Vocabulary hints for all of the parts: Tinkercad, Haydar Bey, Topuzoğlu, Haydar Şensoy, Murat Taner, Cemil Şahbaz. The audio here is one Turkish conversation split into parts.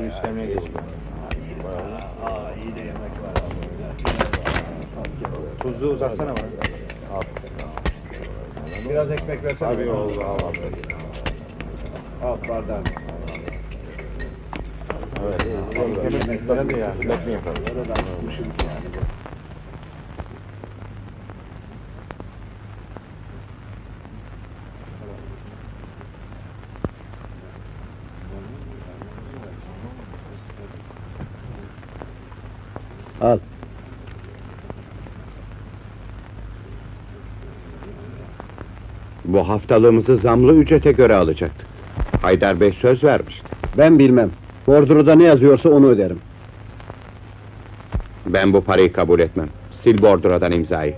Su istemeye geçtim. Aa, iyi de yemek var abi. Tuzlu uzatsana bana. Al. Biraz ekmek versene. Abi oldu, al abi. Al bardağını. Evet, ekmekleri de ya. Ekmek mi yapalım? Al. Bu haftalığımızı zamlı ücrete göre alacaktık. Haydar Bey söz vermişti. Ben bilmem. Bordroda ne yazıyorsa onu öderim. Ben bu parayı kabul etmem. Sil bordrodan imzayı.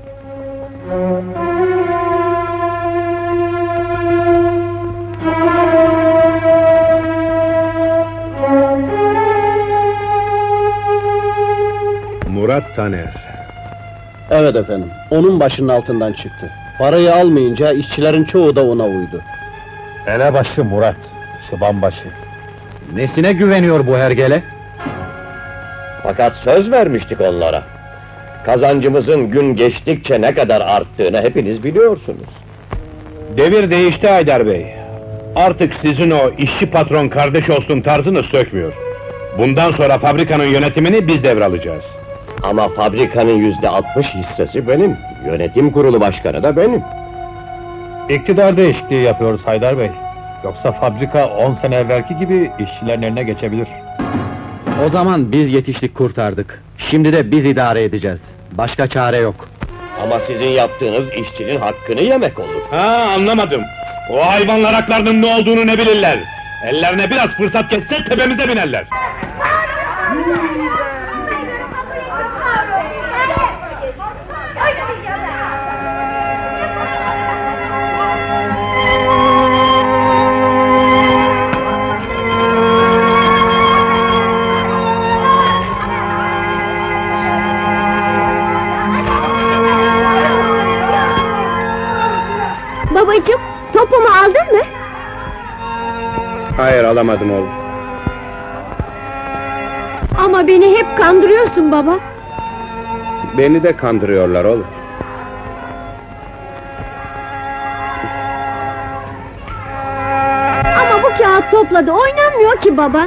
Murat Taner. Evet efendim, onun başının altından çıktı. Parayı almayınca işçilerin çoğu da ona uydu. Elebaşı Murat, çıbanbaşı. Nesine güveniyor bu hergele? Fakat söz vermiştik onlara. Kazancımızın gün geçtikçe ne kadar arttığını hepiniz biliyorsunuz. Devir değişti Haydar Bey. Artık sizin o işçi patron kardeş olsun tarzını sökmüyor. Bundan sonra fabrikanın yönetimini biz devralacağız. Ama fabrikanın %60 hissesi benim, yönetim kurulu başkanı da benim. İktidar değişikliği yapıyoruz Haydar Bey. Yoksa fabrika 10 sene evvelki gibi işçilerin eline geçebilir. O zaman biz yetiştik, kurtardık. Şimdi de biz idare edeceğiz. Başka çare yok. Ama sizin yaptığınız işçinin hakkını yemek olur. Ha, anlamadım. O hayvanlar haklarının ne olduğunu ne bilirler. Ellerine biraz fırsat geçse tepemize binerler. Babacığım, topumu aldın mı? Hayır, alamadım oğlum. Ama beni hep kandırıyorsun baba. Beni de kandırıyorlar oğlum. Ama bu kağıt topla da oynanmıyor ki baba.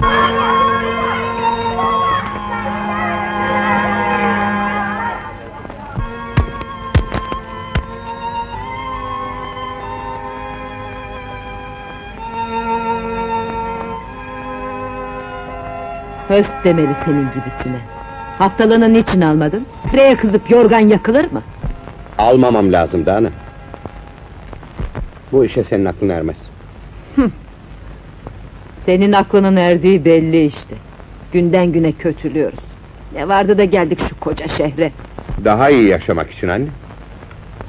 Höst demeli senin gibisine. Haftalığını niçin almadın? Freye kızıp yorgan yakılır mı? Almamam lazımdı hanım. Bu işe senin aklın ermez. Senin aklının erdiği belli işte. Günden güne kötülüyoruz. Ne vardı da geldik şu koca şehre. Daha iyi yaşamak için anne.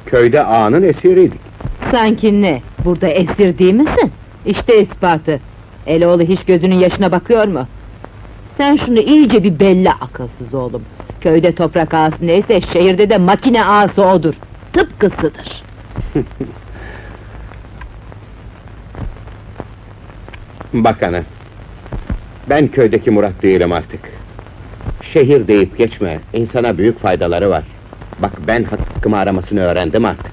Köyde ağanın esiriydik. Sanki ne? Burada esir değil misin? İşte ispatı. Eloğlu hiç gözünün yaşına bakıyor mu? Sen şunu iyice bir belli akılsız oğlum. Köyde toprak ağası neyse, şehirde de makine ağası odur. Tıpkısıdır. Bak ana, ben köydeki Murat değilim artık. Şehir deyip geçme, insana büyük faydaları var. Bak, ben hakkımı aramasını öğrendim artık.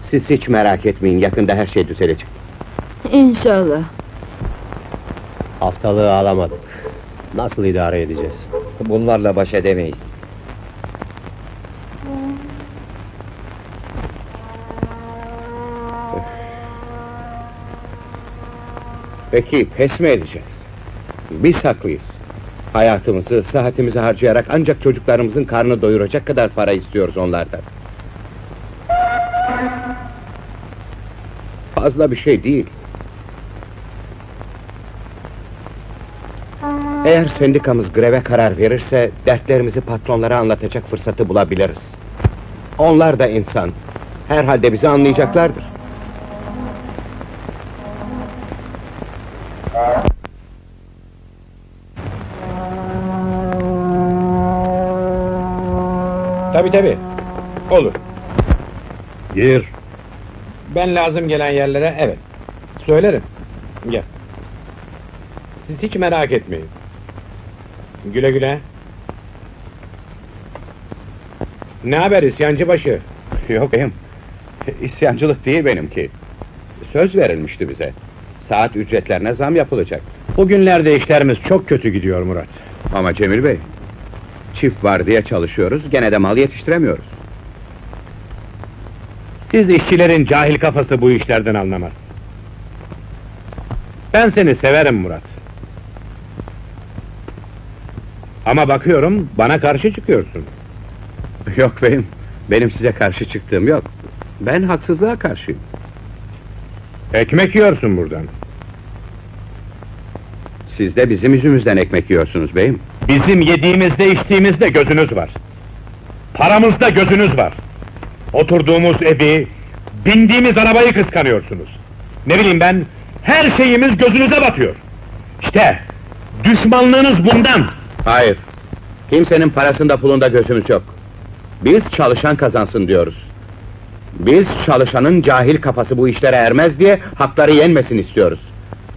Siz hiç merak etmeyin, yakında her şey düzelecek. İnşallah. Haftalığı alamadık. Nasıl idare edeceğiz? Bunlarla baş edemeyiz. Peki pes mi edeceğiz? Biz haklıyız. Hayatımızı, sıhhatimizi harcayarak ancak çocuklarımızın karnını doyuracak kadar para istiyoruz onlardan. Fazla bir şey değil. Eğer sendikamız greve karar verirse, dertlerimizi patronlara anlatacak fırsatı bulabiliriz. Onlar da insan, herhalde bizi anlayacaklardır. Tabii, olur. Gir. Ben lazım gelen yerlere, evet, söylerim. Gel. Siz hiç merak etmeyin. Güle güle. Ne haber isyancıbaşı? Yok beyim, isyancılık değil benimki. Söz verilmişti bize. Saat ücretlerine zam yapılacak. Bugünlerde işlerimiz çok kötü gidiyor Murat. Ama Cemil Bey, çift var diye çalışıyoruz, gene de mal yetiştiremiyoruz. Siz işçilerin cahil kafası bu işlerden anlamaz. Ben seni severim Murat. Ama bakıyorum, bana karşı çıkıyorsun. Yok beyim, benim size karşı çıktığım yok. Ben haksızlığa karşıyım. Ekmek yiyorsun buradan. Siz de bizim yüzümüzden ekmek yiyorsunuz beyim. Bizim yediğimizde içtiğimizde gözünüz var. Paramızda gözünüz var. Oturduğumuz evi, bindiğimiz arabayı kıskanıyorsunuz. Ne bileyim ben, her şeyimiz gözünüze batıyor. İşte, düşmanlığınız bundan. Hayır, kimsenin parasında pulunda gözümüz yok. Biz çalışan kazansın diyoruz. Biz çalışanın cahil kafası bu işlere ermez diye hakları yenmesin istiyoruz.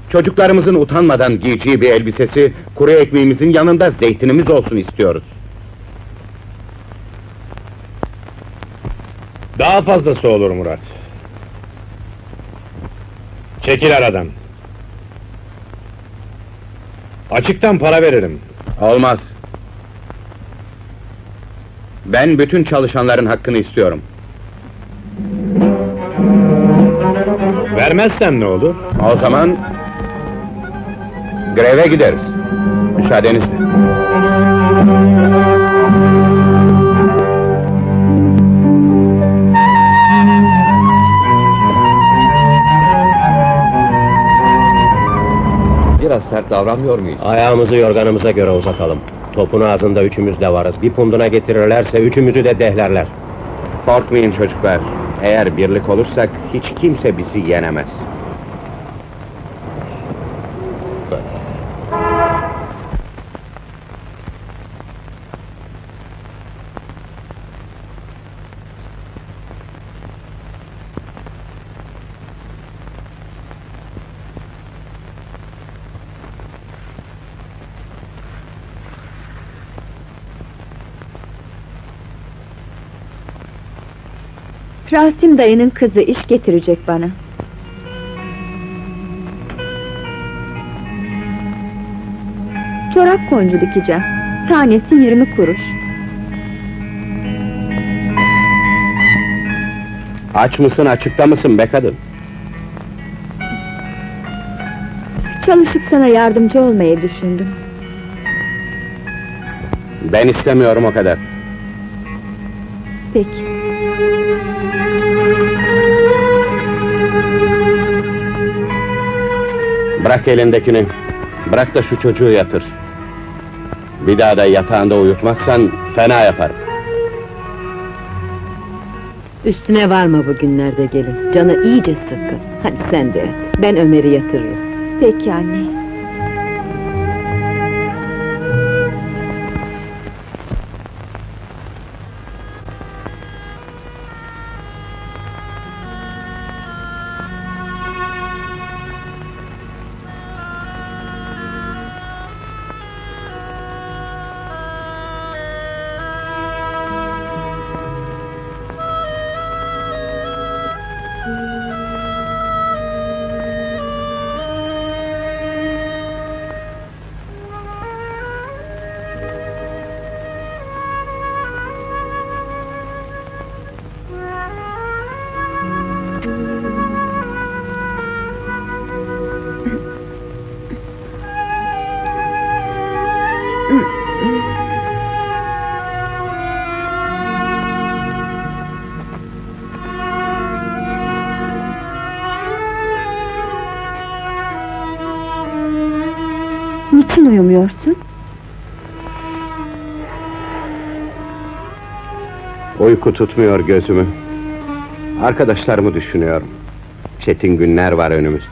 Çocuklarımızın utanmadan giyeceği bir elbisesi, kuru ekmeğimizin yanında zeytinimiz olsun istiyoruz. Daha fazlası olur Murat. Çekil aradan. Açıktan para veririm. Olmaz. Ben bütün çalışanların hakkını istiyorum. Vermezsen ne olur? O zaman greve gideriz. Müsaadenizle. Biraz sert davranmıyor muyuz? Ayağımızı yorganımıza göre uzatalım. Topun ağzında üçümüz de varız. Bir punduna getirirlerse üçümüzü de dehlerler. Korkmayın çocuklar. Eğer birlik olursak hiç kimse bizi yenemez. Rasim dayının kızı iş getirecek bana. Çorak koncu dikeceğim. Tanesi 20 kuruş. Aç mısın, açıkta mısın be kadın? Çalışıp sana yardımcı olmayı düşündüm. Ben istemiyorum o kadar. Peki. Bırak elindekini, bırak da şu çocuğu yatır. Bir daha da yatağında uyutmazsan fena yaparım. Üstüne varma bugünlerde gelin, canı iyice sıkkın. Hadi sen de yat, ben Ömer'i yatırırım. Peki anne. Niçin uyumuyorsun? Uyku tutmuyor gözümü. Arkadaşlarımı düşünüyorum. Çetin günler var önümüzde.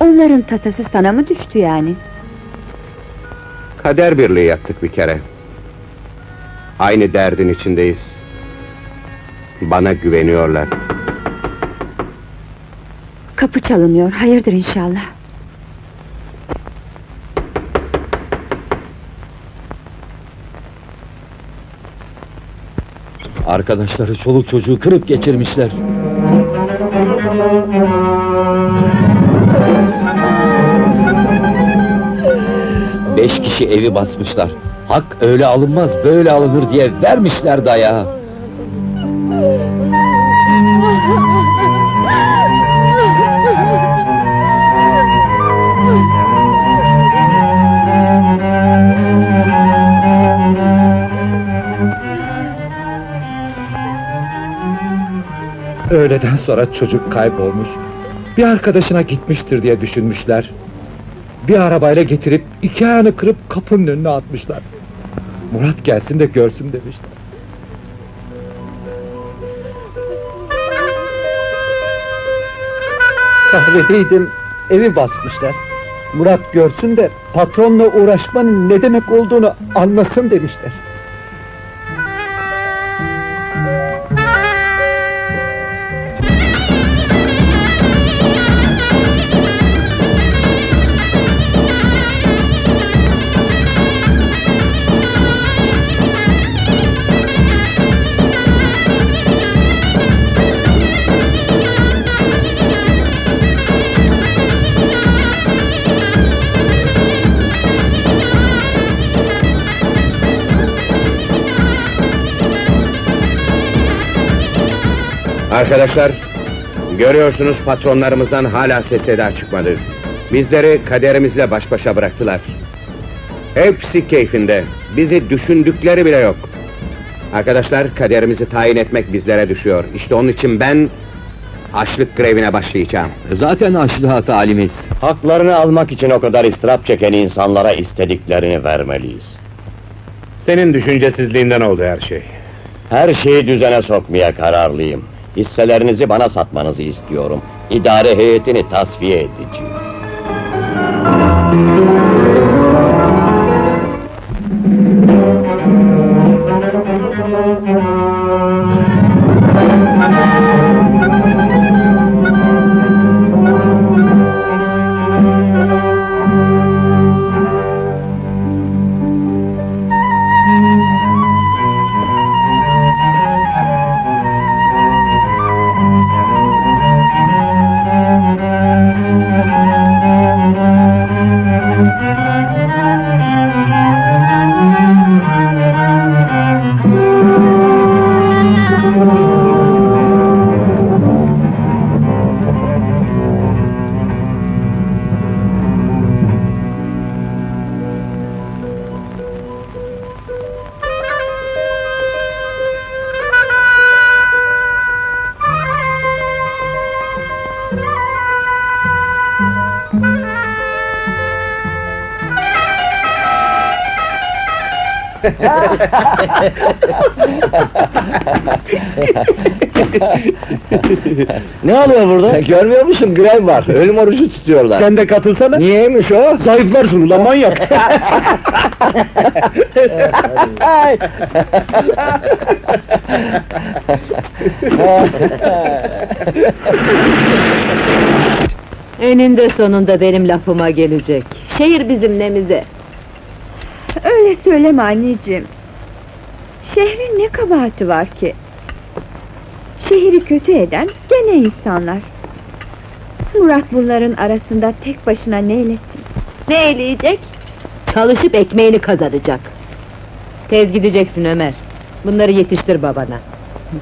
Onların tasası sana mı düştü yani? Kader birliği yaptık bir kere. Aynı derdin içindeyiz. Bana güveniyorlar. Kapı çalınıyor, hayırdır inşallah. Arkadaşları çoluk çocuğu kırıp geçirmişler. Beş kişi evi basmışlar. Hak öyle alınmaz, böyle alınır diye vermişler dayağı. Öğleden sonra çocuk kaybolmuş. Bir arkadaşına gitmiştir diye düşünmüşler. Bir arabayla getirip iki ayağını kırıp kapının önüne atmışlar. Murat gelsin de görsün demişler. Kahvedeydim, evi basmışlar. Murat görsün de patronla uğraşmanın ne demek olduğunu anlasın demişler. Arkadaşlar, görüyorsunuz patronlarımızdan hala ses eda çıkmadı. Bizleri kaderimizle baş başa bıraktılar. Hepsi keyfinde, bizi düşündükleri bile yok. Arkadaşlar, kaderimizi tayin etmek bizlere düşüyor. İşte onun için ben açlık grevine başlayacağım. Zaten açlığa talimiz. Haklarını almak için o kadar ıstırap çeken insanlara istediklerini vermeliyiz. Senin düşüncesizliğinden oldu her şey. Her şeyi düzene sokmaya kararlıyım. Hisselerinizi bana satmanızı istiyorum. İdare heyetini tasfiye edeceğim. Ne oluyor burada? Görmüyor musun? Grev var. Ölüm orucu tutuyorlar. Sen de katılsana. Niyeymiş o? Zayıflarsın ulan manyak. Eninde sonunda benim lafıma gelecek. Şehir bizim nemize. Öyle söyleme anneciğim. Şehrin ne kabahati var ki? Şehri kötü eden gene insanlar. Murat bunların arasında tek başına ne eylesin? Ne eyleyecek? Çalışıp ekmeğini kazanacak. Tez gideceksin Ömer. Bunları yetiştir babana.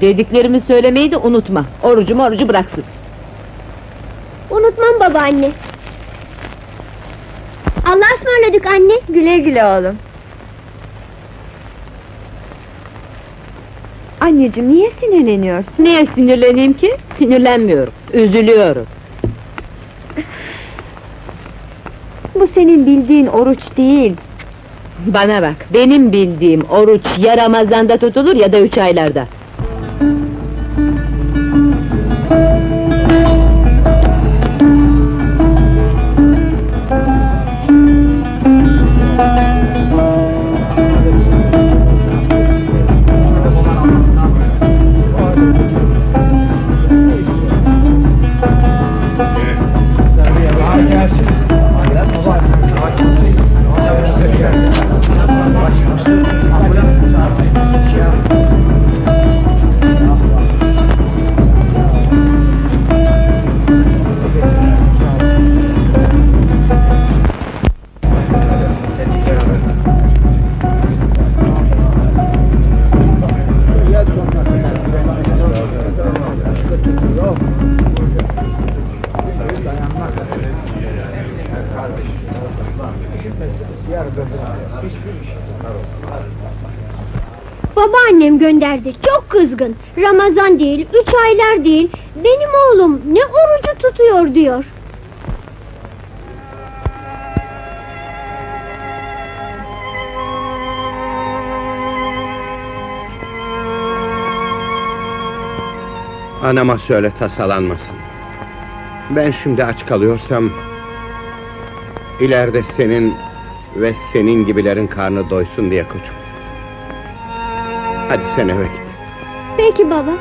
Dediklerimi söylemeyi de unutma. Orucu bıraksın. Unutmam babaanne. Allah'a ısmarladık anne. Güle güle oğlum. Anneciğim, niye sinirleniyorsun? Niye sinirleneyim ki? Sinirlenmiyorum, üzülüyorum. Bu senin bildiğin oruç değil. Bana bak, benim bildiğim oruç ya Ramazan'da tutulur ya da 3 aylarda. Babaannem gönderdi, çok kızgın. Ramazan değil, 3 aylar değil, benim oğlum ne orucu tutuyor diyor. Anama söyle tasalanmasın. Ben şimdi aç kalıyorsam, ileride senin ve senin gibilerin karnı doysun diye koçum. Hadi sen eve git. Peki baba.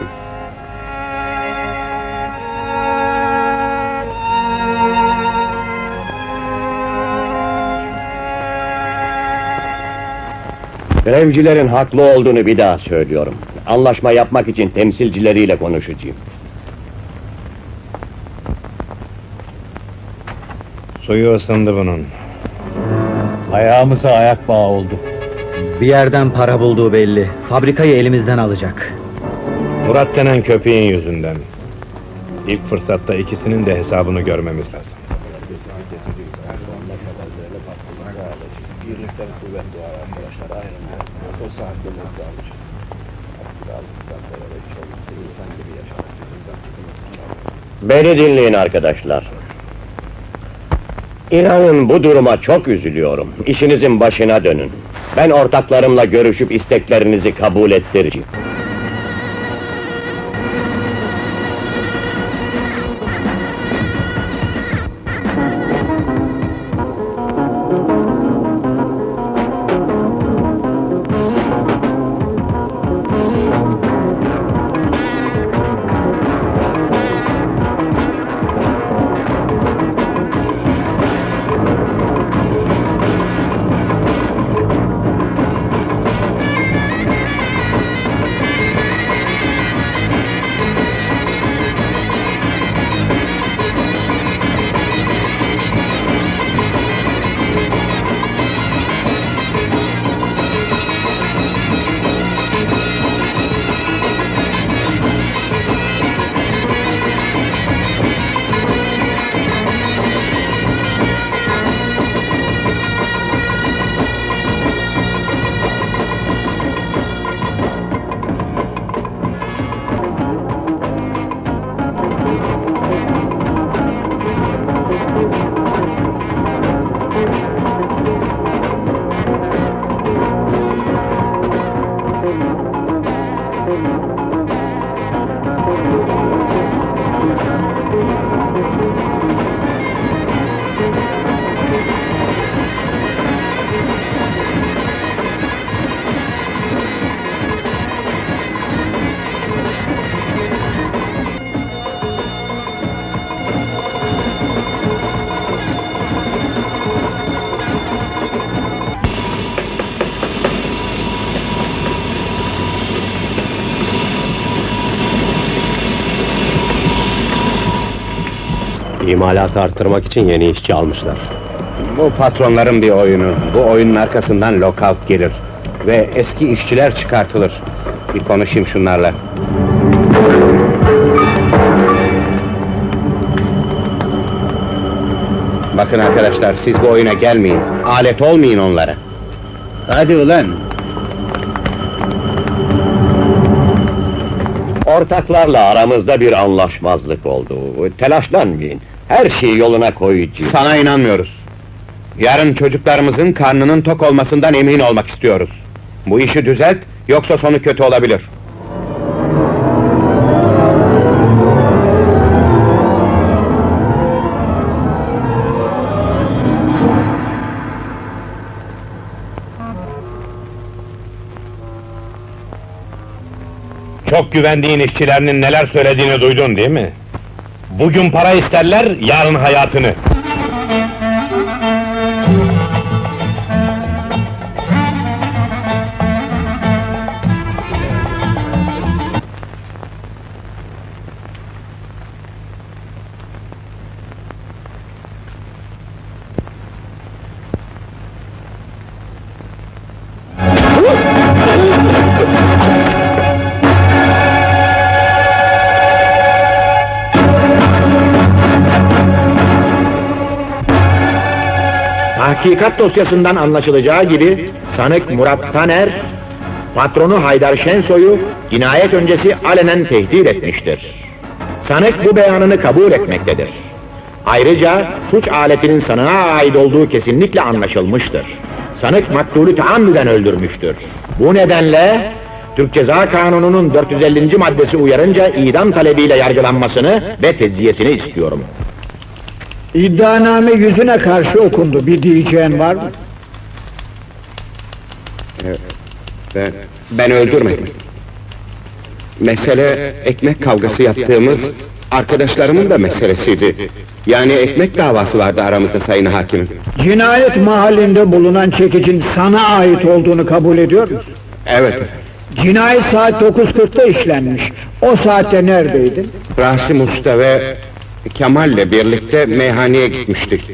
Grevcilerin haklı olduğunu bir daha söylüyorum. Anlaşma yapmak için temsilcileriyle konuşacağım. Suyu ısındı bunun. Ayağımıza ayak bağı oldu. Bir yerden para bulduğu belli. Fabrikayı elimizden alacak. Murat denen köpeğin yüzünden. İlk fırsatta ikisinin de hesabını görmemiz lazım. Beni dinleyin arkadaşlar. İnanın bu duruma çok üzülüyorum. İşinizin başına dönün. Ben ortaklarımla görüşüp isteklerinizi kabul ettireceğim. İmalatı artırmak için yeni işçi almışlar. Bu patronların bir oyunu. Bu oyunun arkasından lockout gelir. Ve eski işçiler çıkartılır. Bir konuşayım şunlarla. Bakın arkadaşlar, siz bu oyuna gelmeyin. Alet olmayın onlara. Hadi ulan! Ortaklarla aramızda bir anlaşmazlık oldu. Telaşlanmayın. Her şeyi yoluna koyacağız. Sana inanmıyoruz. Yarın çocuklarımızın karnının tok olmasından emin olmak istiyoruz. Bu işi düzelt, yoksa sonu kötü olabilir. Çok güvendiğin işçilerinin neler söylediğini duydun değil mi? Bugün para isterler, yarın hayatını. Tahkikat dosyasından anlaşılacağı gibi sanık Murat Taner, patronu Haydar Şensoy'u cinayet öncesi alenen tehdit etmiştir. Sanık bu beyanını kabul etmektedir. Ayrıca suç aletinin sanığa ait olduğu kesinlikle anlaşılmıştır. Sanık maktulü taammüden öldürmüştür. Bu nedenle Türk Ceza Kanunu'nun 450. maddesi uyarınca idam talebiyle yargılanmasını ve tecziyesini istiyorum. İddianame yüzüne karşı okundu. Bir diyeceğin var mı? Ben öldürmedim. Mesele ekmek kavgası yaptığımız arkadaşlarımın da meselesiydi. Yani ekmek davası vardı aramızda sayın hakimim. Cinayet mahallinde bulunan çekicin sana ait olduğunu kabul ediyor musun? Evet. Cinayet saat 9:40'da işlenmiş. O saatte neredeydin? Rasim Usta ve Kemal'le birlikte meyhaneye gitmiştik.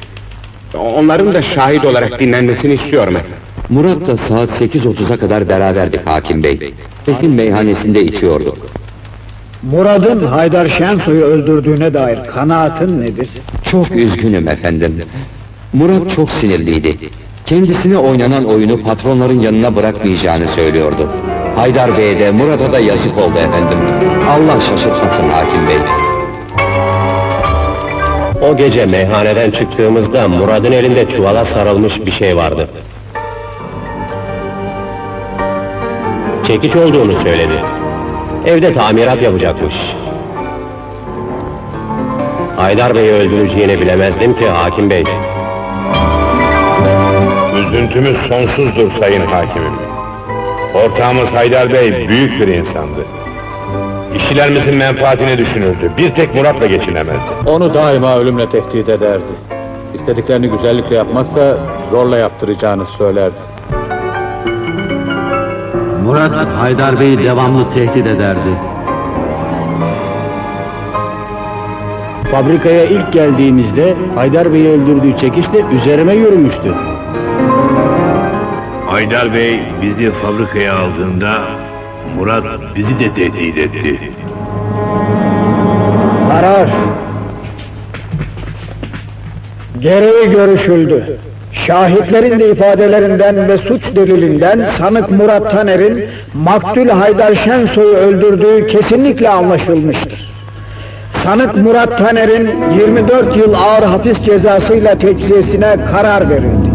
Onların da şahit olarak dinlenmesini istiyorum efendim. Murat'la saat 8:30'a kadar beraberdik hakim bey. Tekin meyhanesinde içiyorduk. Murat'ın Haydar Şensoy'u öldürdüğüne dair kanaatin nedir? Çok üzgünüm efendim. Murat çok sinirliydi. Kendisine oynanan oyunu patronların yanına bırakmayacağını söylüyordu. Haydar Bey'e de Murat'a da yazık oldu efendim. Allah şaşırtmasın hakim bey. O gece meyhaneden çıktığımızda Murat'ın elinde çuvala sarılmış bir şey vardı. Çekiç olduğunu söyledi. Evde tamirat yapacakmış. Haydar Bey'i öldüreceğini bilemezdim ki hakim bey. Üzüntümüz sonsuzdur sayın hakimim. Ortağımız Haydar Bey büyük bir insandı. İşçilerimizin menfaatini düşünürdü. Bir tek Murat'la geçinemezdi. Onu daima ölümle tehdit ederdi. İstediklerini güzellikle yapmazsa zorla yaptıracağını söylerdi. Murat, Haydar Bey'i devamlı tehdit ederdi. Fabrikaya ilk geldiğimizde Haydar Bey'i öldürdüğü çekişle üzerime yürümüştü. Haydar Bey bizi fabrikaya aldığında Murat bizi de tehdit etti. Karar gereği görüşüldü. Şahitlerin de ifadelerinden ve suç delilinden sanık Murat Taner'in maktul Haydar Şensoy'u öldürdüğü kesinlikle anlaşılmıştır. Sanık Murat Taner'in 24 yıl ağır hapis cezasıyla tecziyesine karar verildi.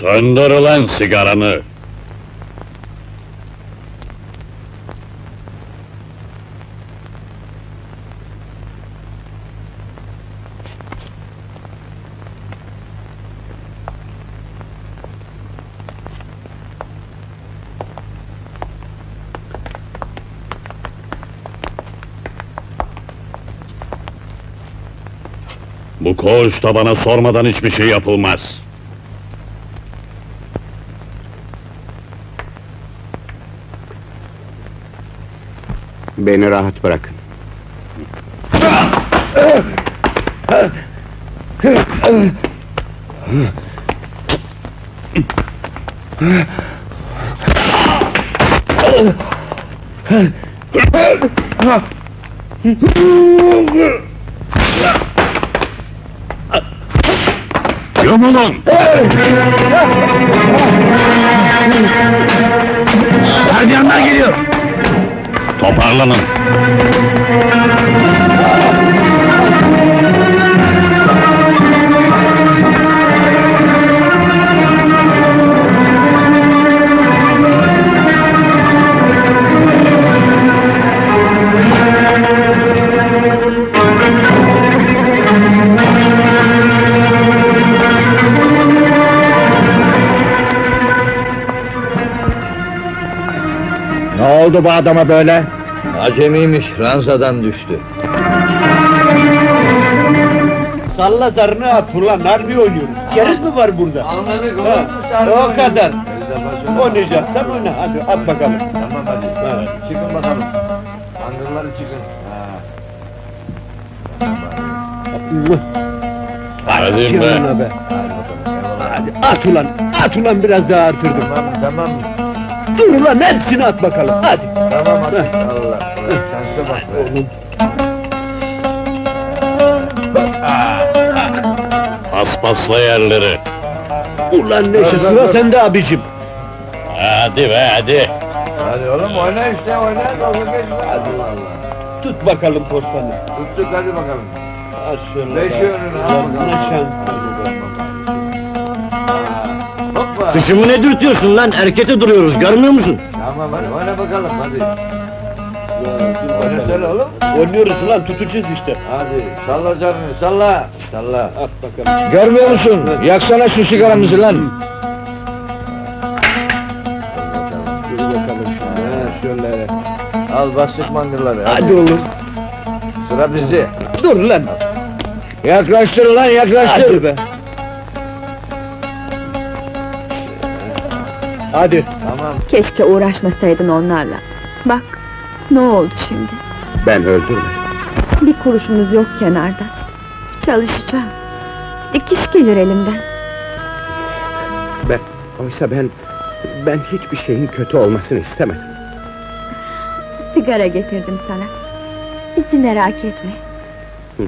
Söndür ulan sigaranı! Bu koğuş da bana sormadan hiçbir şey yapılmaz. Beni rahat bırakın. Yumulun! Gardiyanlar geliyor! Toparlanın! Ne oldu bu adama böyle? Acemiymiş, ranzadan düştü. Salla zarını at ulan, harbi oynuyoruz. Keriz mi var burada? Anladık, o kadar. Oynayacaksan oyna, hadi at bakalım. Tamam hadi, evet. Çıkın bakalım. Angırları çıkın. Hadi be! Hadi at ulan biraz daha artırdım. Tamam. Dur ulan, hepsini at bakalım, hadi! Tamam, hadi! Allah! Şansı bak be! Paspasla yerleri! Ulan Neşe, sıra sende abicim! Hadi be, hadi! Hadi oğlum, oyna işte, oyna! Hadi! Tut bakalım korsanı! Tuttuk, hadi bakalım! Neşe önünü, al bakalım! Kışımı ne dürtüyorsun lan? Erkete duruyoruz, görmüyor musun? Tamam hadi, oyna bakalım, hadi! Oynuyoruz oğlum! Oynuyoruz lan, tutacağız işte! Hadi, salla canını, salla! Salla! At bakalım! Görmüyor musun? Evet. Yaksana şu sigaramızı lan! Dur bakalım şimdi, şöyle... Al, bastık mangırları, hadi! Hadi oğlum! Sıra bizde! Dur lan! Yaklaştır lan, yaklaştır! Hadi be! Hadi! Tamam. Keşke uğraşmasaydın onlarla. Bak, ne oldu şimdi? Ben öldürmedim. Bir kuruşumuz yok kenarda. Çalışacağım. Dikiş gelir elimden. Oysa ben hiçbir şeyin kötü olmasını istemedim. Sigara getirdim sana. Bizi merak etme. Hı.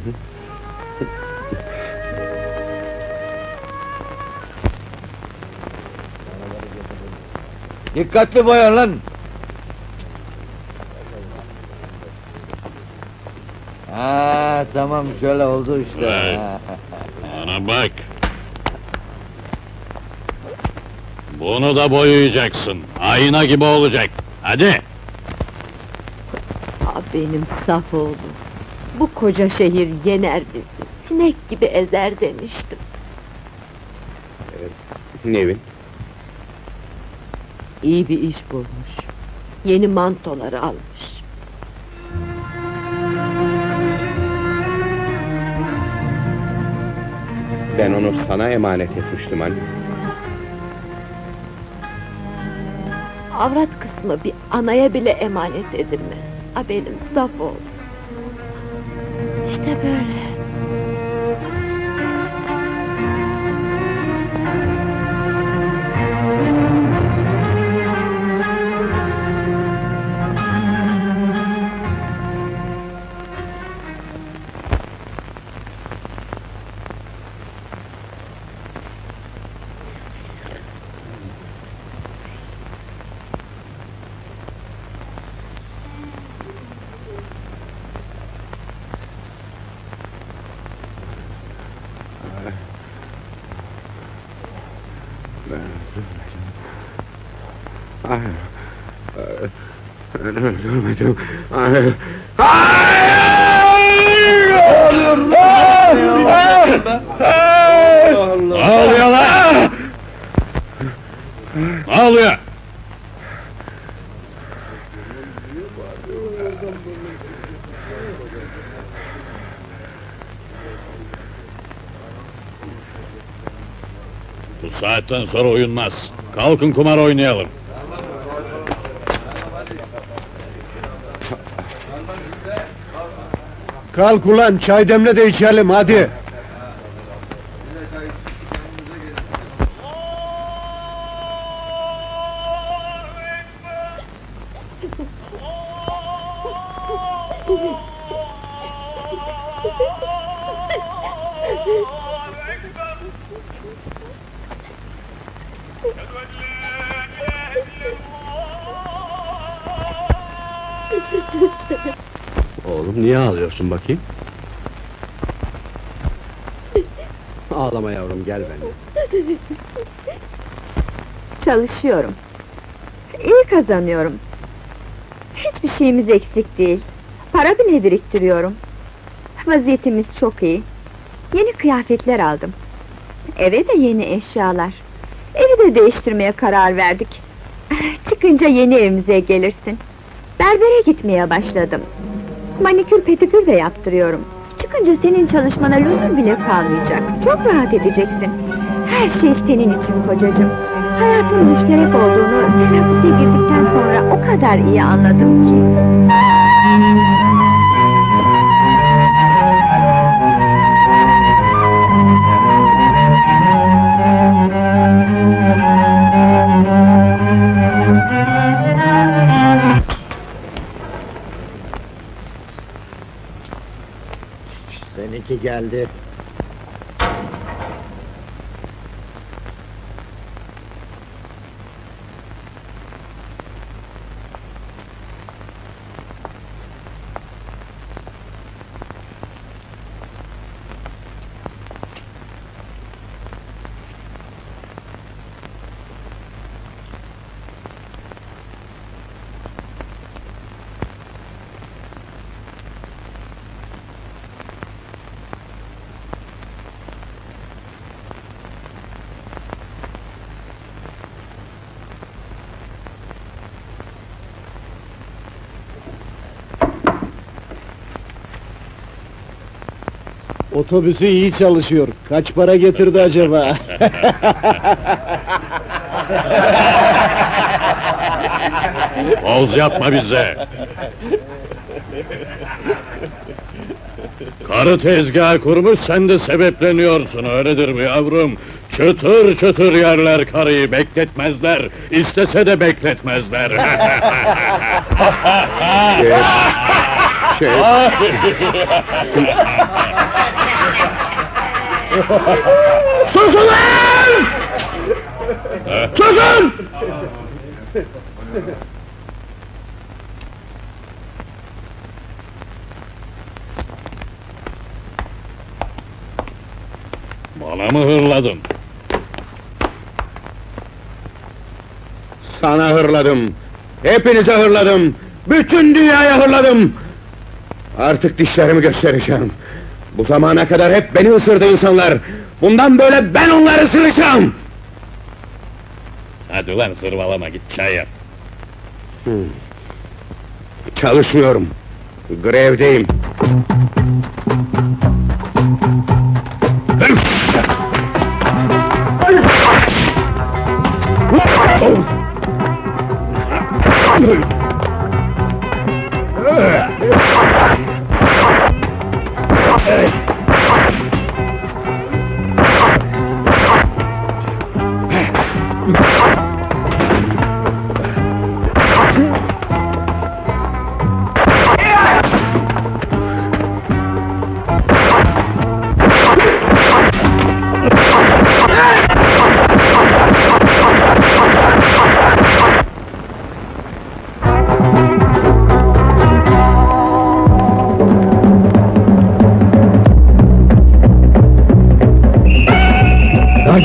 Dikkatli bayan lan! Haa, tamam, şöyle oldu işte. Evet. Bana bak! Bunu da boyayacaksın, ayna gibi olacak, hadi! Ah benim saf oğlum! Bu koca şehir yener bizi, sinek gibi ezer demiştim. Nevin? İyi bir iş bulmuş. Yeni mantoları almış. Ben onu sana emanet etmiştim anne. Avrat kısmı bir anaya bile emanet edilmez. A benim saf oğlum. İşte böyle. Görmedim. Hayır! Hayır! Ne oluyor lan? Ne oluyor? Bu saatten sonra oyunmaz. Kalkın kumar oynayalım. Kalk ulan, çay demle de içelim hadi. Oğlum niye ağlıyorsun bakayım? Ağlama yavrum, gel benimle. Çalışıyorum. İyi kazanıyorum. Hiçbir şeyimiz eksik değil. Para bile biriktiriyorum. Vaziyetimiz çok iyi. Yeni kıyafetler aldım. Eve de yeni eşyalar. Evi de değiştirmeye karar verdik. Çıkınca yeni evimize gelirsin. Berbere gitmeye başladım. Manikür pedikür de yaptırıyorum. Çıkınca senin çalışmana lüzum bile kalmayacak. Çok rahat edeceksin. Her şey senin için kocacığım. Hayatın müşterek olduğunu hapise girdikten sonra o kadar iyi anladım ki. Seninki geldi. Otobüsü iyi çalışıyor. Kaç para getirdi acaba? Boz yapma bize! Karı tezgah kurmuş, sen de sebepleniyorsun, öyledir mi yavrum? Çıtır çıtır yerler karıyı, bekletmezler. İstese de bekletmezler. Şey... Susun lan! Susun! Bana mı hırladın? Sana hırladım. Hepinize hırladım. Bütün dünyaya hırladım. Artık dişlerimi göstereceğim. Bu zamana kadar hep beni ısırdı insanlar. Bundan böyle ben onları ısıracağım. Hadi ulan zırvalama, git çay yap. Çalışmıyorum. Grevdeyim.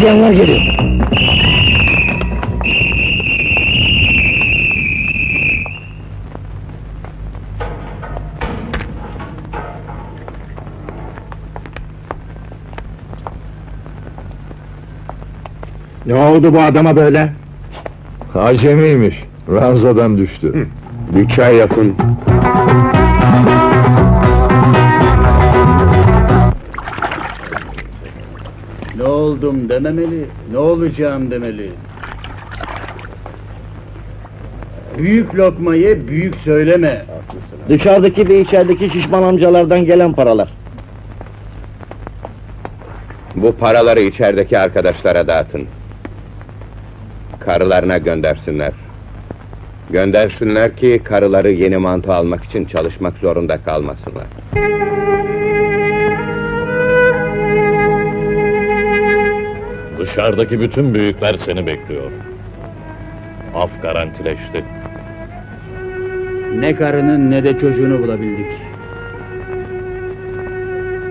Gardiyanlar geliyor. Ne oldu bu adama böyle? Acemiymiş, ranzadan düştü. Bir çay yapın. Ne oldum dememeli, ne olacağım demeli. Büyük lokmayı büyük söyleme. Dışarıdaki ve içerideki şişman amcalardan gelen paralar. Bu paraları içerideki arkadaşlara dağıtın. Karılarına göndersinler. Göndersinler ki karıları yeni mantı almak için çalışmak zorunda kalmasınlar. Dışarıdaki bütün büyükler seni bekliyor. Af garantileşti. Ne karının ne de çocuğunu bulabildik.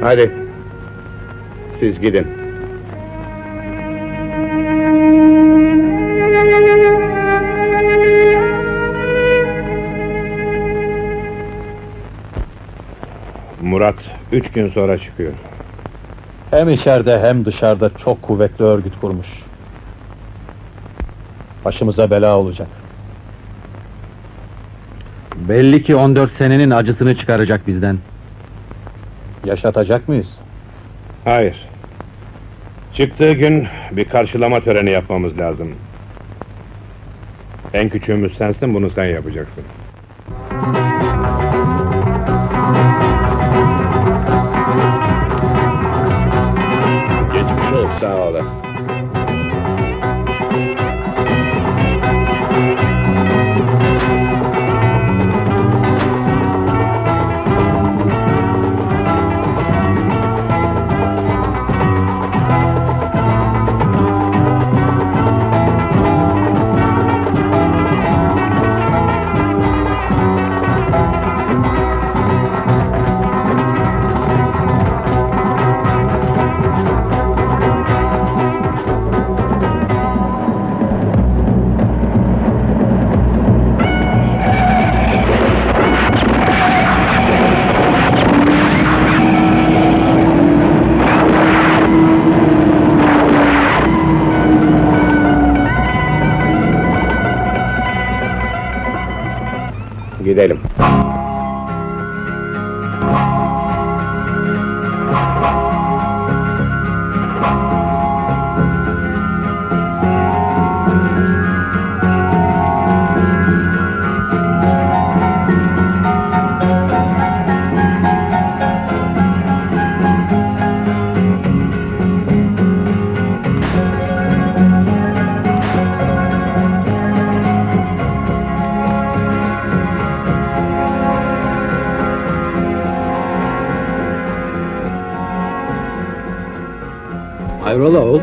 Hadi. Siz gidin. Murat 3 gün sonra çıkıyor. Hem içeride hem dışarıda çok kuvvetli örgüt kurmuş. Başımıza bela olacak. Belli ki 14 senenin acısını çıkaracak bizden. Yaşatacak mıyız? Hayır. Çıktığı gün bir karşılama töreni yapmamız lazım. En küçüğümüz sensin, bunu sen yapacaksın. Geçmiş olsun. Sağ olasın. Gidelim. Hayrola oğul?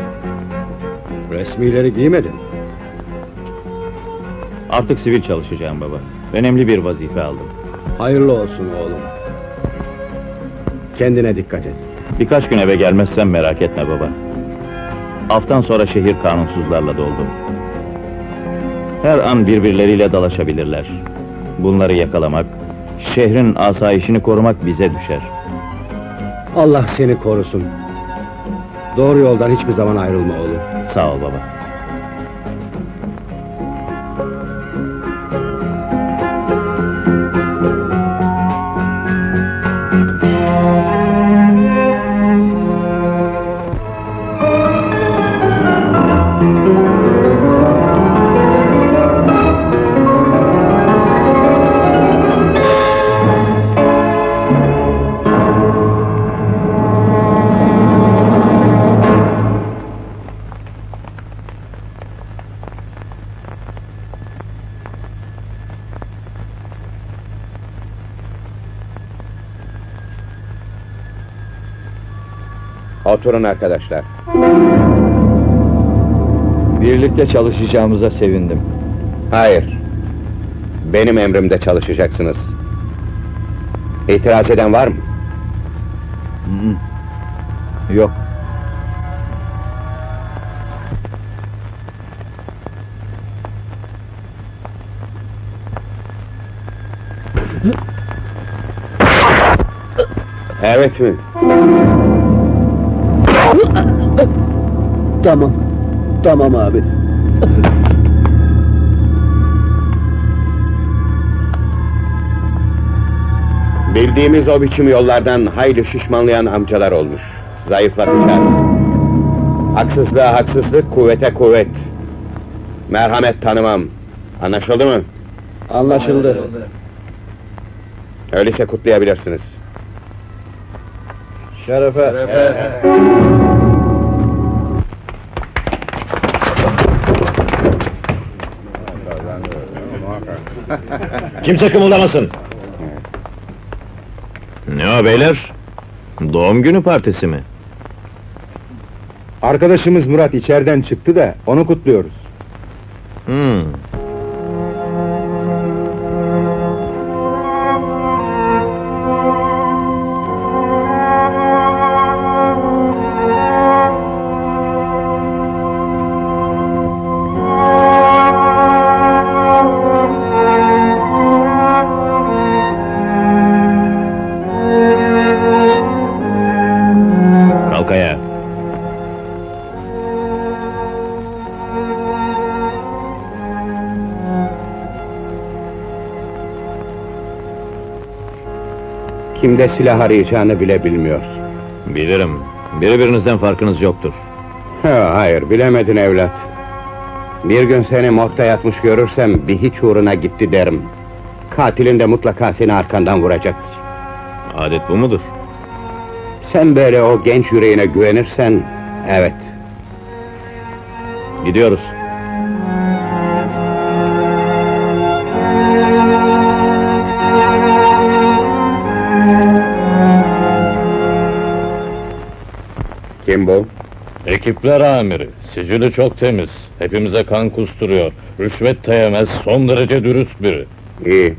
Resmileri giymedin. Artık sivil çalışacağım baba. Önemli bir vazife aldım. Hayırlı olsun oğlum. Kendine dikkat et. Birkaç gün eve gelmezsem merak etme baba. Aftan sonra şehir kanunsuzlarla doldu. Her an birbirleriyle dalaşabilirler. Bunları yakalamak, şehrin asayişini korumak bize düşer. Allah seni korusun. Doğru yoldan hiçbir zaman ayrılma oğlum. Sağ ol baba. Oturun arkadaşlar. Birlikte çalışacağımıza sevindim. Hayır. Benim emrimde çalışacaksınız. İtiraz eden var mı? Yok. Evet mi? Tamam, tamam abi. Bildiğimiz o biçim yollardan hayli şişmanlayan amcalar olmuş. Zayıflatacağız. Haksızlığa haksızlık, kuvvete kuvvet. Merhamet tanımam. Anlaşıldı mı? Anlaşıldı. Öyleyse kutlayabilirsiniz. Şerefe. Şerefe. Kimse kımıldamasın. Ne o beyler? Doğum günü partisi mi? Arkadaşımız Murat içeriden çıktı da onu kutluyoruz. Kimde silah arayacağını bile bilmiyor. Bilirim. Birbirinizden farkınız yoktur. Hayır, bilemedin evlat. Bir gün seni morgda yatmış görürsem bir hiç uğruna gitti derim. Katilin de mutlaka seni arkandan vuracaktır. Adet bu mudur? Sen böyle o genç yüreğine güvenirsen, evet. Gidiyoruz. Kim bu? Ekipler amiri, sicili çok temiz, hepimize kan kusturuyor, rüşvet tayemez, son derece dürüst biri. İyi,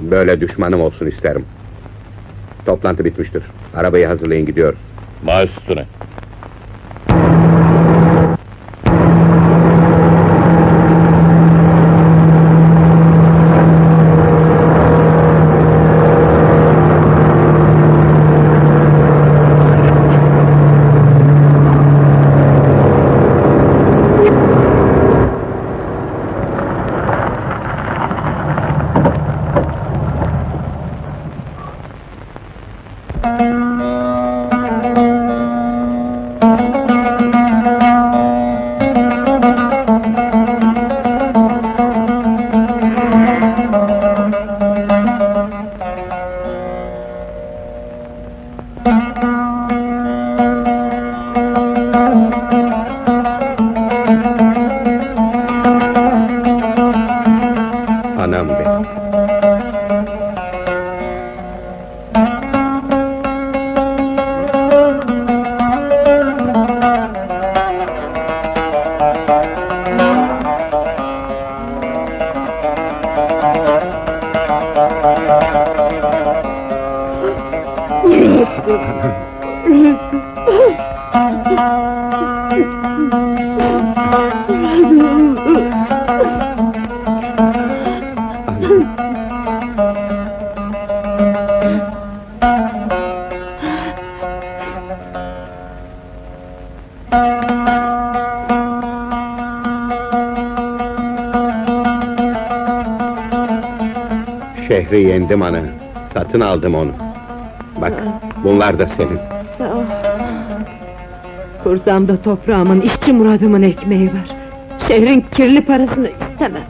böyle düşmanım olsun isterim. Toplantı bitmiştir, arabayı hazırlayın gidiyoruz. Baş üstüne. Şehri yendim ana, satın aldım onu. Bak, bunlar da senin. Kurzamda toprağımın, işçi muradımın ekmeği var. Şehrin kirli parasını istemem.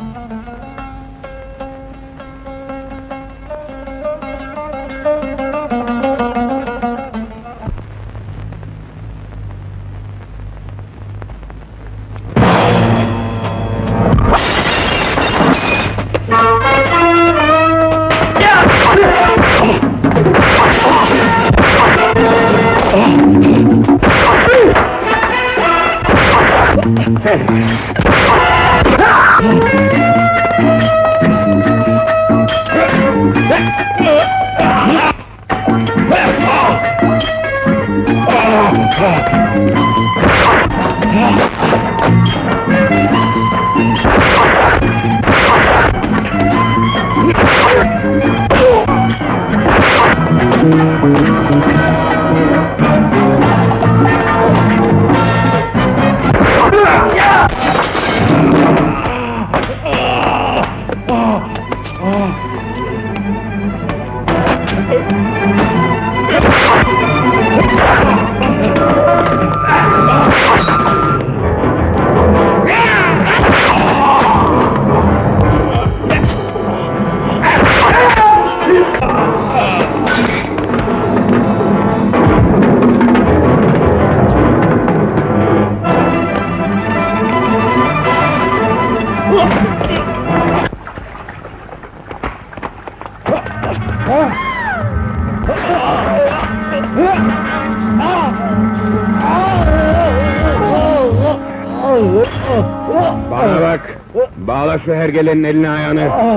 Bağla şu hergelenin elini ayağını.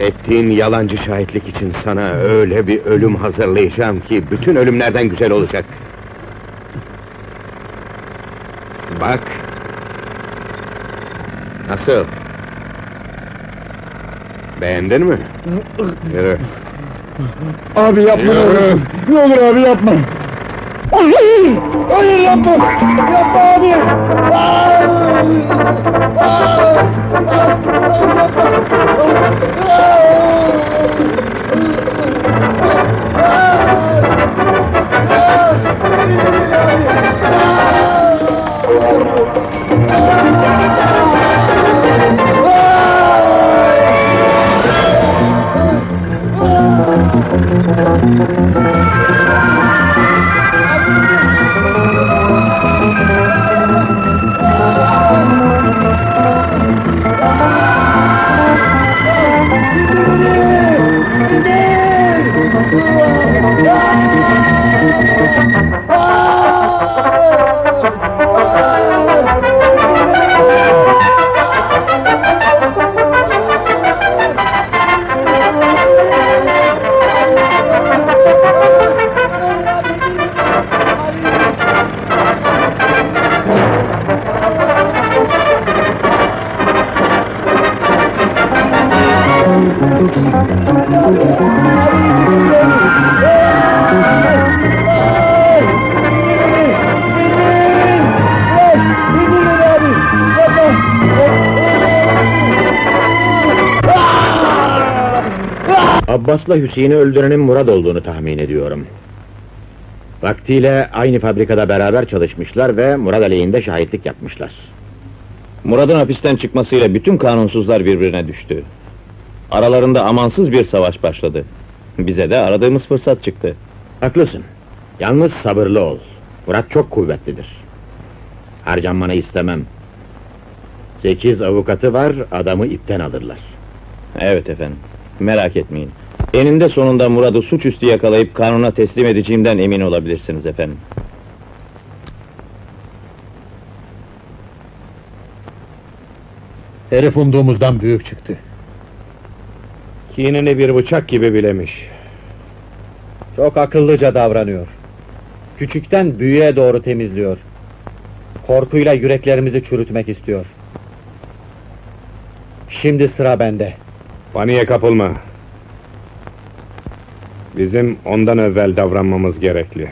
Ettiğin yalancı şahitlik için sana öyle bir ölüm hazırlayacağım ki bütün ölümlerden güzel olacak. Bak. Nasıl? Beğendin mi? Yürü. Abi yapma. Yürü. Ne olur abi yapma. Hayır, hayır yapma. Yapma abi. Abbas'la Hüseyin'i öldürenin Murat olduğunu tahmin ediyorum. Vaktiyle aynı fabrikada beraber çalışmışlar ve Murat aleyhinde şahitlik yapmışlar. Murat'ın hapisten çıkmasıyla bütün kanunsuzlar birbirine düştü. Aralarında amansız bir savaş başladı. Bize de aradığımız fırsat çıktı. Haklısın. Yalnız sabırlı ol. Murat çok kuvvetlidir. Harcanmanı istemem. 8 avukatı var, adamı ipten alırlar. Evet efendim, merak etmeyin. Eninde sonunda Murat'ı suçüstü yakalayıp kanuna teslim edeceğimden emin olabilirsiniz efendim. Herif umduğumuzdan büyük çıktı. Kinini bir bıçak gibi bilemiş. Çok akıllıca davranıyor. Küçükten büyüğe doğru temizliyor. Korkuyla yüreklerimizi çürütmek istiyor. Şimdi sıra bende. Paniğe kapılma. Bizim ondan evvel davranmamız gerekli.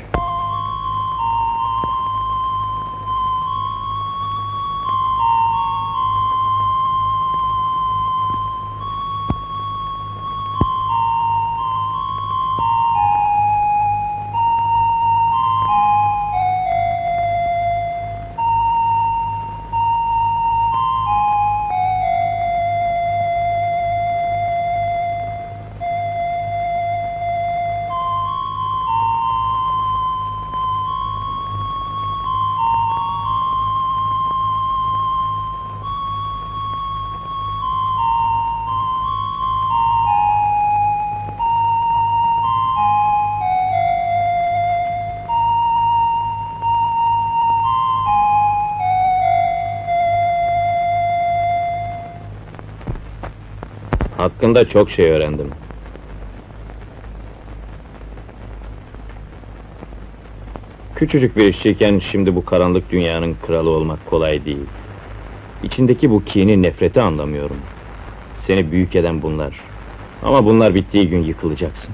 Hakkında çok şey öğrendim. Küçücük bir işçiyken şimdi bu karanlık dünyanın kralı olmak kolay değil. İçindeki bu kini, nefreti anlamıyorum. Seni büyük eden bunlar. Ama bunlar bittiği gün yıkılacaksın.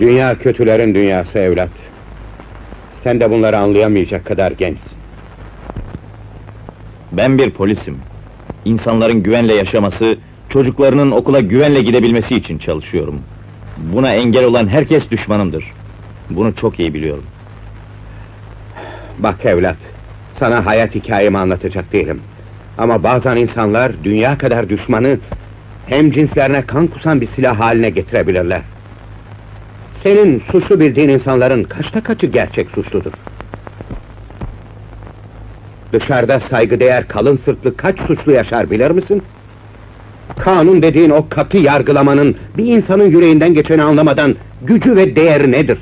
Dünya kötülerin dünyası evlat. Sen de bunları anlayamayacak kadar gençsin. Ben bir polisim. İnsanların güvenle yaşaması, çocuklarının okula güvenle gidebilmesi için çalışıyorum. Buna engel olan herkes düşmanımdır. Bunu çok iyi biliyorum. Bak evlat, sana hayat hikayemi anlatacak değilim. Ama bazen insanlar dünya kadar düşmanı hem cinslerine kan kusan bir silah haline getirebilirler. Senin suçlu bildiğin insanların kaçta kaçı gerçek suçludur? Dışarıda saygıdeğer kalın sırtlı kaç suçlu yaşar bilir misin? Kanun dediğin o katı yargılamanın bir insanın yüreğinden geçeni anlamadan gücü ve değeri nedir?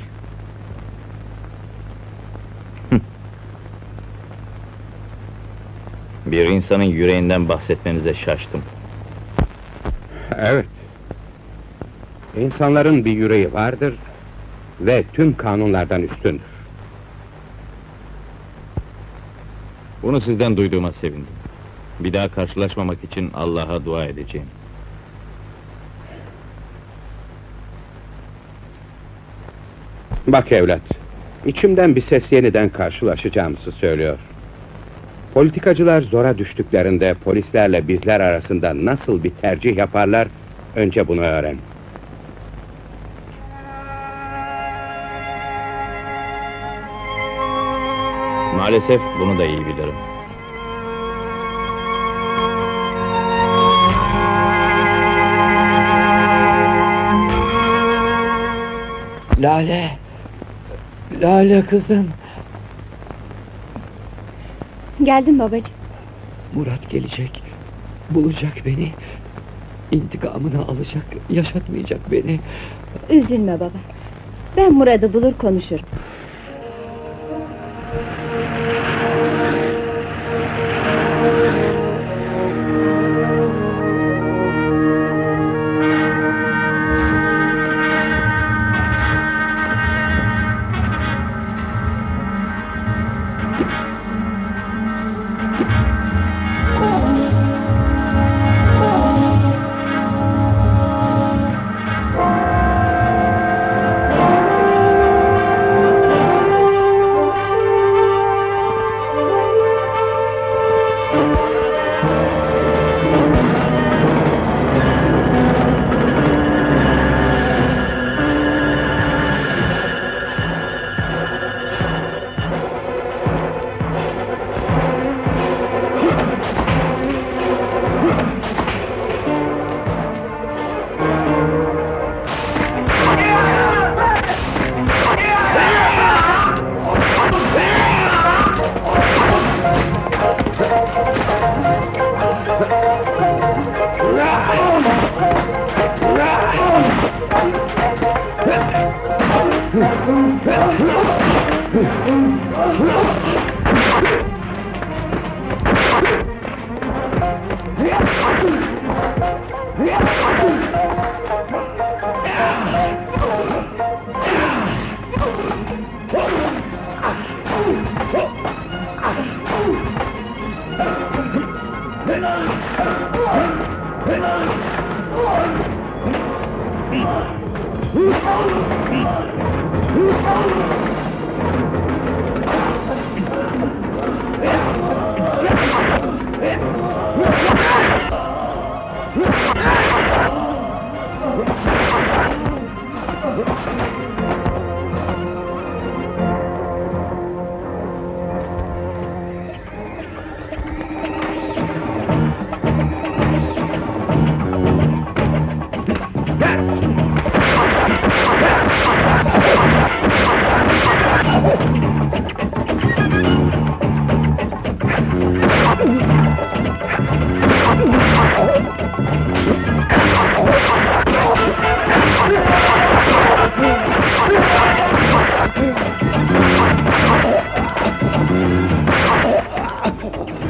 Bir insanın yüreğinden bahsetmenize şaştım. Evet. İnsanların bir yüreği vardır ve tüm kanunlardan üstündür. Bunu sizden duyduğuma sevindim. Bir daha karşılaşmamak için Allah'a dua edeceğim. Bak evlat, içimden bir ses yeniden karşılaşacağımızı söylüyor. Politikacılar zora düştüklerinde polislerle bizler arasında nasıl bir tercih yaparlar, önce bunu öğren. Maalesef bunu da iyi bilirim. Lale! Lale kızım! Geldim babacığım. Murat gelecek, bulacak beni. İntikamını alacak, yaşatmayacak beni. Üzülme baba, ben Murat'ı bulur konuşurum.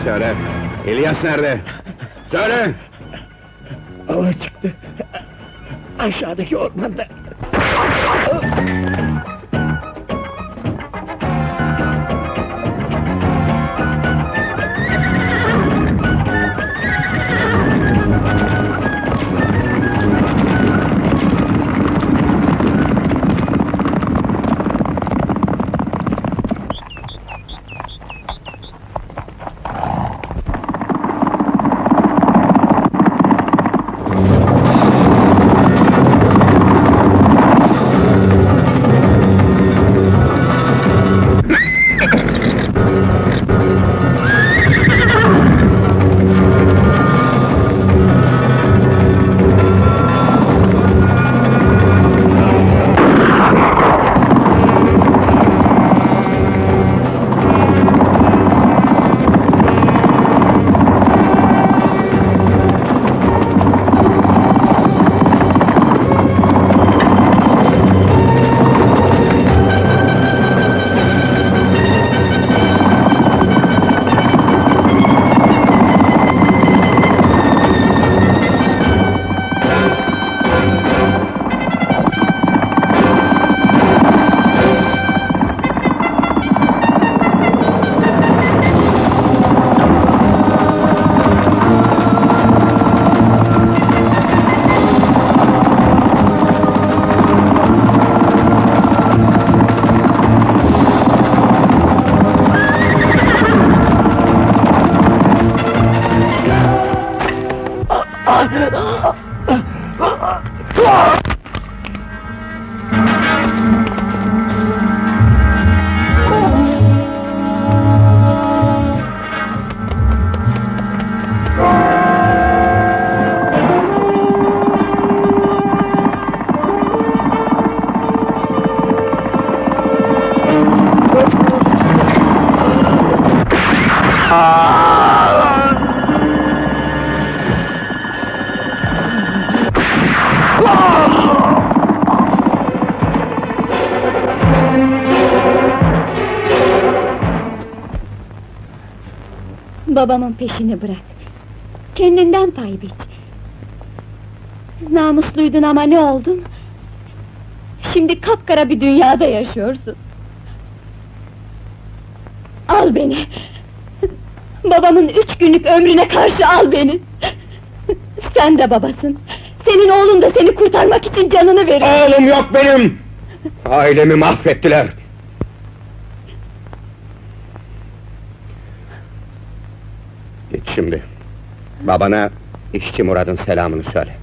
Söyle, İlyas nerede? Söyle! Ava çıktı, aşağıdaki ormanda. Babamın peşini bırak, kendinden pay biç. Namusluydun ama ne oldun? Şimdi kapkara bir dünyada yaşıyorsun. Al beni! Babamın 3 günlük ömrüne karşı al beni! Sen de babasın, senin oğlun da seni kurtarmak için canını veriyor. Oğlum yok benim! Ailemi mahvettiler! Şimdi, babana işçi Murad'ın selamını söyle.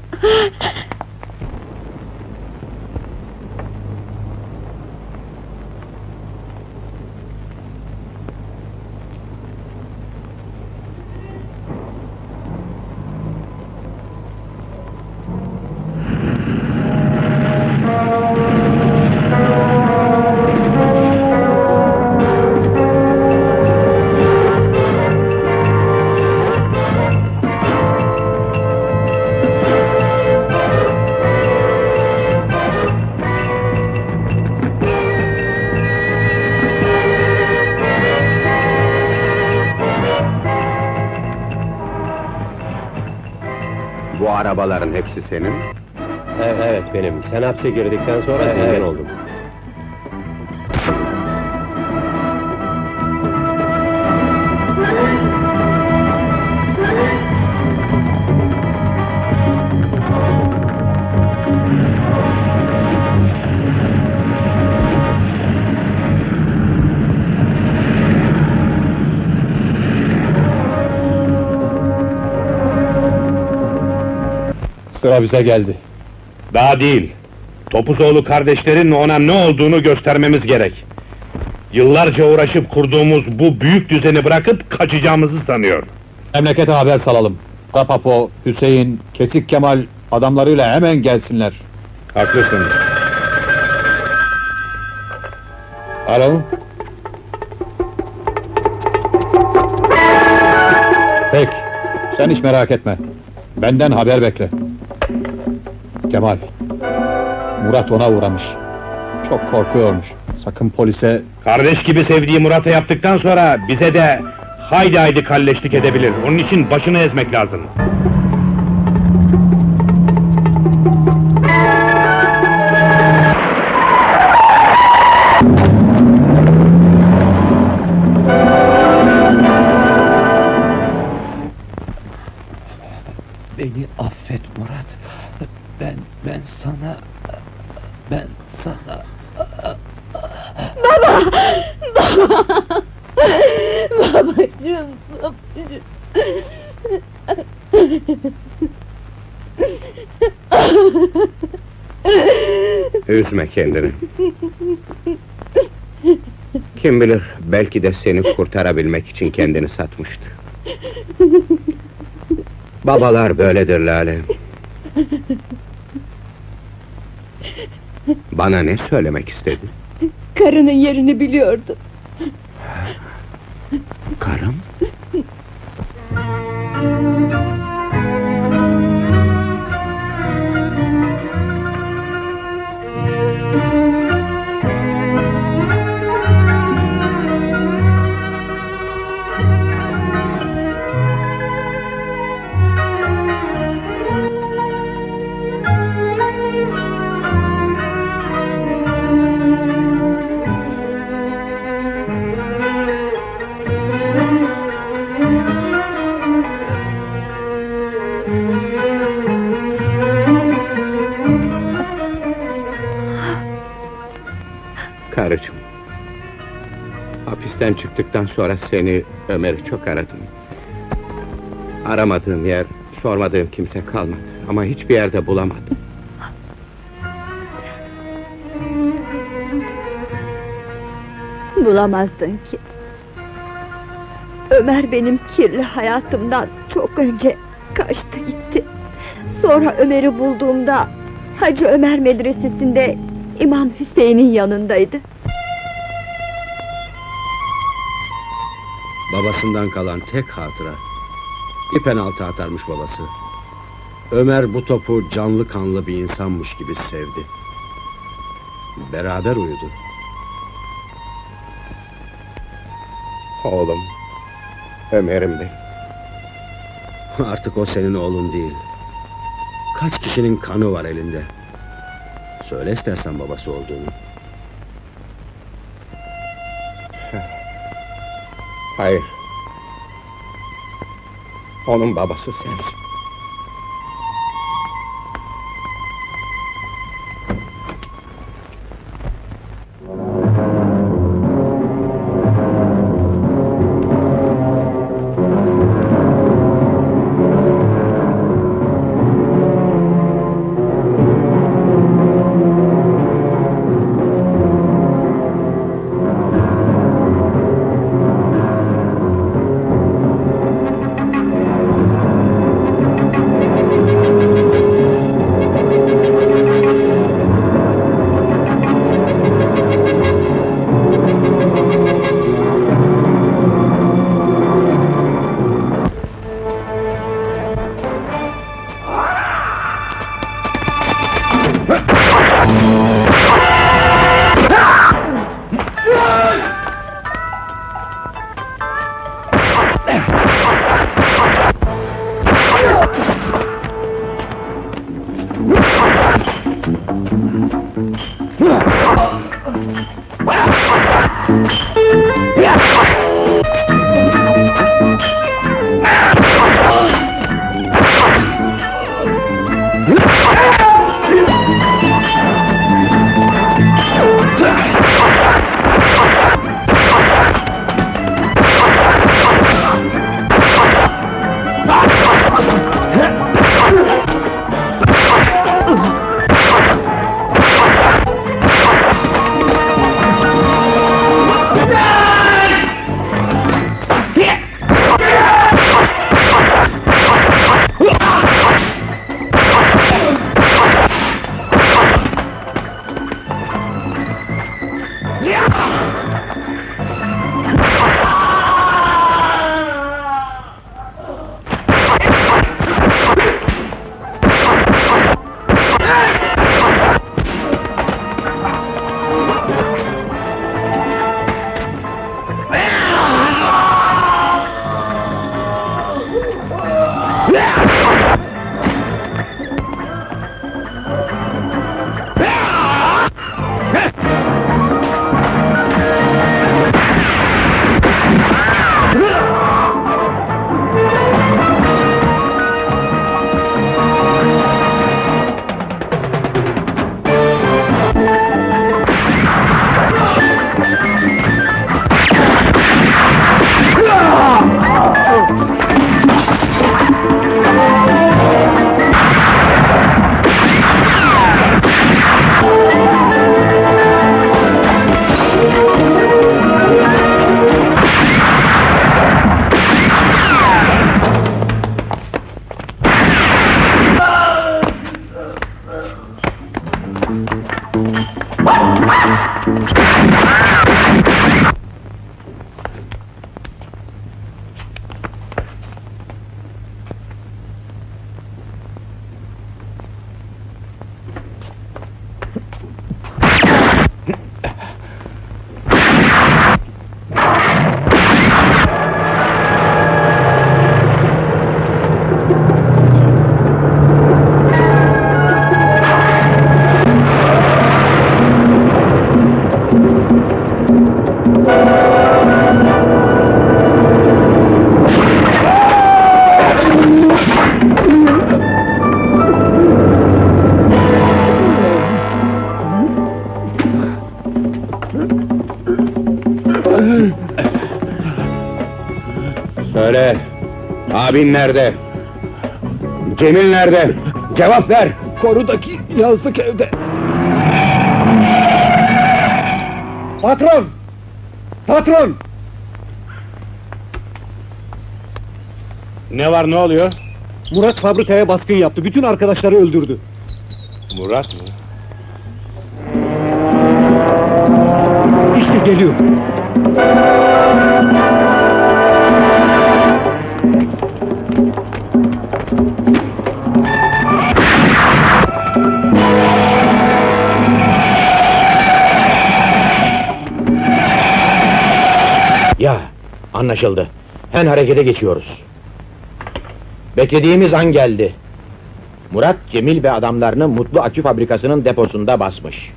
arabaların hepsi senin? Evet, benim. Sen hapse girdikten sonra zengin oldum. Sıra bize geldi. Daha değil. Topuzoğlu kardeşlerin ona ne olduğunu göstermemiz gerek. Yıllarca uğraşıp kurduğumuz bu büyük düzeni bırakıp kaçacağımızı sanıyor. Memlekete haber salalım. Kapapo, Hüseyin, Kesik Kemal adamlarıyla hemen gelsinler. Haklısın. Alo? Peki, sen hiç merak etme. Benden haber bekle. Kemal, Murat ona uğramış. Çok korkuyormuş. Sakın polise... Kardeş gibi sevdiği Murat'a yaptıktan sonra bize de haydi haydi kalleşlik edebilir. Onun için başını ezmek lazım. Beni affet Murat. Ben sana... Baba! Baba! Babacığım! Üzme kendini. Kim bilir, belki de seni kurtarabilmek için kendini satmıştı. Babalar böyledir Lale. Bana ne söylemek istedin? Karının yerini biliyordu. Karım? Karıcığım, hapisten çıktıktan sonra seni, Ömer'i çok aradım. Aramadığım yer, sormadığım kimse kalmadı ama hiçbir yerde bulamadım. Bulamazdın ki. Ömer benim kirli hayatımdan çok önce kaçtı gitti. Sonra Ömer'i bulduğumda Hacı Ömer medresesinde İmam Hüseyin'in yanındaydı. Babasından kalan tek hatıra. Bir penaltı atarmış babası. Ömer bu topu canlı kanlı bir insanmış gibi sevdi. Beraber uyudu. Oğlum, Ömer'imdi. Artık o senin oğlun değil. Kaç kişinin kanı var elinde. Söyle istersen babası olduğunu. Hayır. Onun babası sensin. Söyle, abin nerede? Cemil nerede? Cevap ver! Korudaki yazlık evde. Patron! Patron! Ne var, ne oluyor? Murat fabrikaya baskın yaptı, bütün arkadaşları öldürdü. Murat mı? İşte geliyor. Ya, anlaşıldı. Hemen harekete geçiyoruz. Beklediğimiz an geldi. Murat, Cemil ve adamlarını Mutlu Akü Fabrikası'nın deposunda basmış.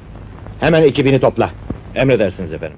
Hemen ekibini topla. Emredersiniz efendim.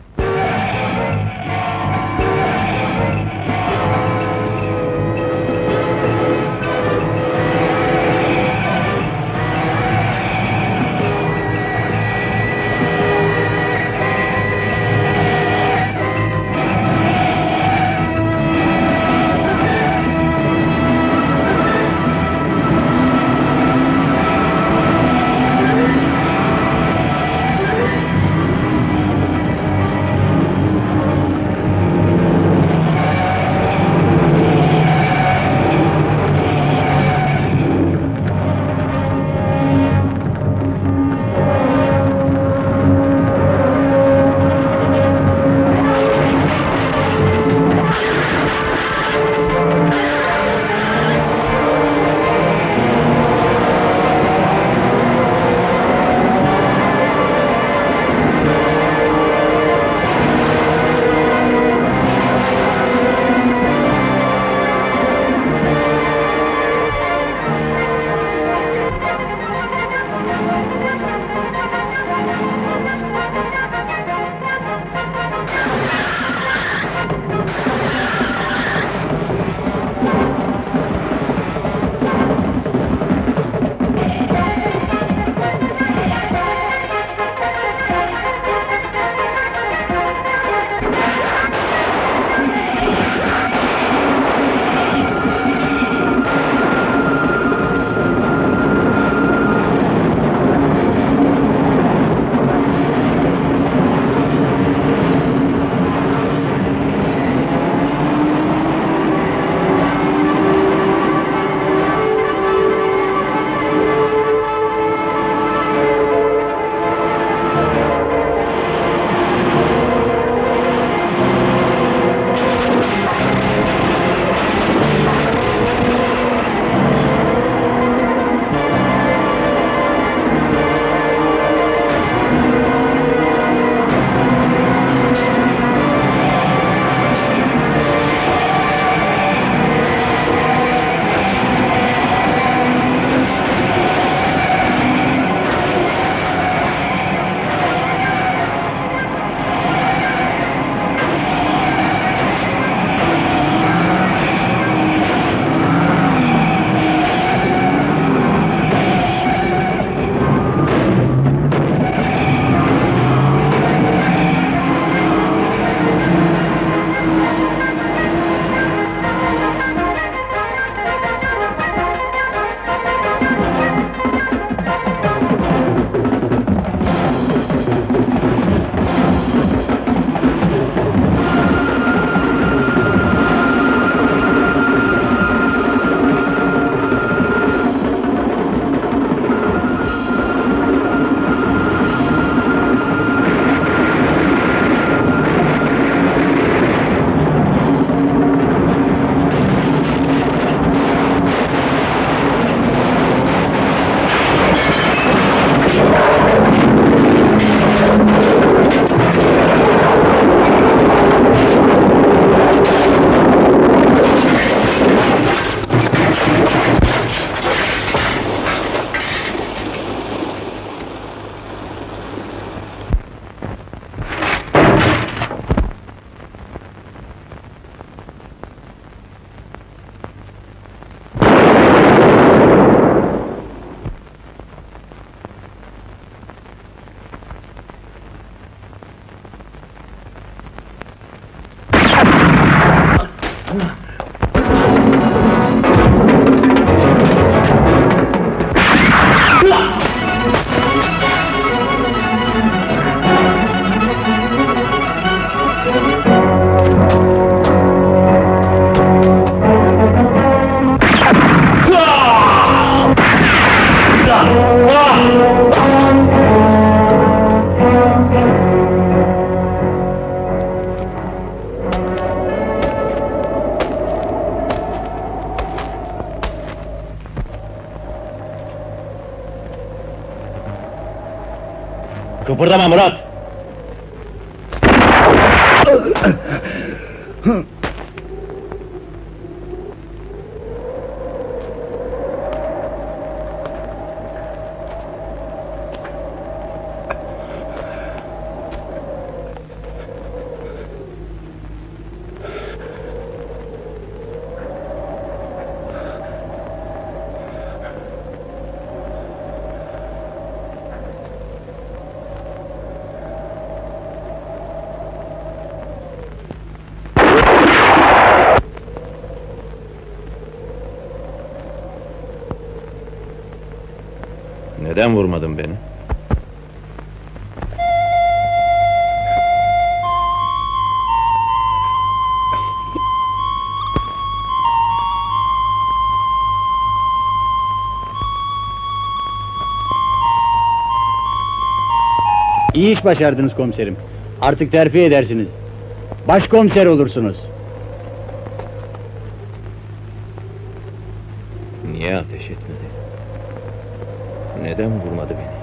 Kıpırdama Murat! Neden vurmadın beni? İyi iş başardınız komiserim. Artık terfi edersiniz. Başkomiser olursunuz. Niye ateş etmedi? Neden vurmadı beni?